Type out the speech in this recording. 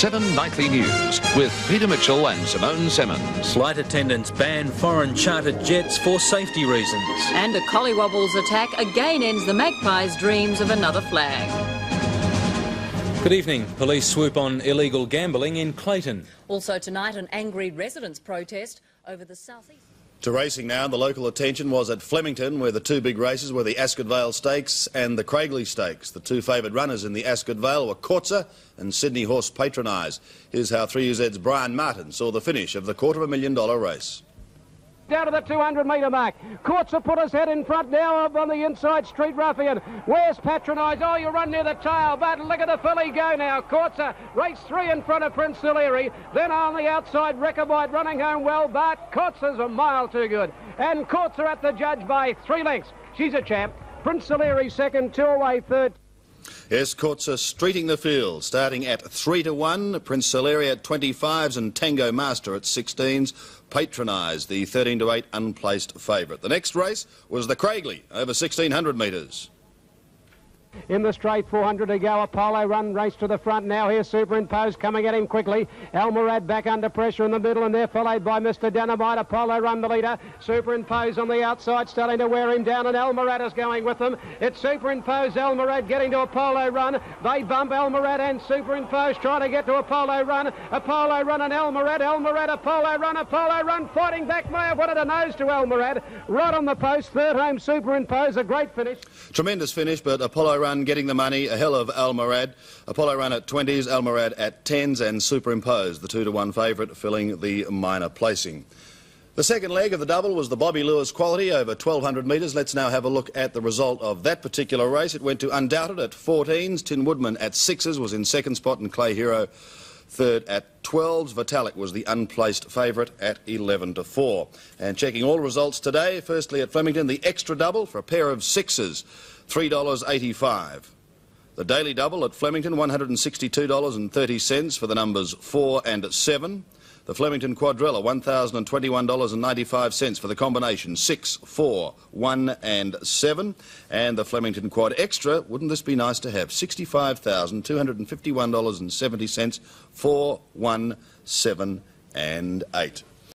7 Nightly News with Peter Mitchell and Simone Simmons. Flight attendants ban foreign chartered jets for safety reasons. And a collywobbles attack again ends the magpies' dreams of another flag. Good evening. Police swoop on illegal gambling in Clayton. Also tonight, an angry residents protest over the southeast. To racing now, the local attention was at Flemington, where the two big races were the Ascot Vale Stakes and the Craiglee Stakes. The two favoured runners in the Ascot Vale were Kortsa and Sydney Horse Patronise. Here's how 3UZ's Brian Martin saw the finish of the $250,000 race. Down to the 200-metre mark. Kortzer put his head in front now on the inside, Street Ruffian. Where's Patronise? Oh, you run near the tail, but look at the filly go now. Kortzer, race three in front of Prince Salieri. Then on the outside, Reckabite running home well, but Kortzer's a mile too good. And Kortzer at the judge by 3 lengths. She's a champ. Prince Salieri second, 2 away third. Yes, Kortzer streeting the field, starting at 3 to 1. Prince Salieri at 25s and Tango Master at 16s. Patronise, the 13 to 8 unplaced favourite. The next race was the Craiglee, over 1,600 metres. In the straight, 400 to go. Apollo Run race to the front now. Here's Superimpose coming at him quickly. Almaarad back under pressure in the middle, and they're followed by Mr Dynamite. Apollo Run the leader. Superimpose on the outside, starting to wear him down, and Almaarad is going with them. It's Superimpose, Almaarad getting to Apollo Run. They bump Almaarad and Superimpose trying to get to Apollo Run. Apollo Run and Almaarad. Almaarad, Apollo Run. Apollo Run fighting back. May have wanted a nose to Almaarad. Right on the post. Third home Superimpose. A great finish. Tremendous finish, but Apollo Run getting the money ahead of Almaarad. Apollo Run at 20s, Almaarad at 10s, and Superimpose, the 2 to 1 favourite, filling the minor placing. The second leg of the double was the Bobby Lewis quality over 1,200 metres. Let's now have a look at the result of that particular race. It went to Undoubted at 14s. Tin Woodman at 6s was in second spot, and Clay Hero third at 12s. Vitalik was the unplaced favourite at 11 to 4. And checking all results today, firstly at Flemington, the extra double for a pair of 6s, $3.85. The daily double at Flemington, $162.30 for the numbers 4 and 7. The Flemington quadrilla, $1,021.95 for the combination 6, 4, 1 and 7. And the Flemington quad extra, wouldn't this be nice to have, $65,251.70, 4, 1, 7 and 8.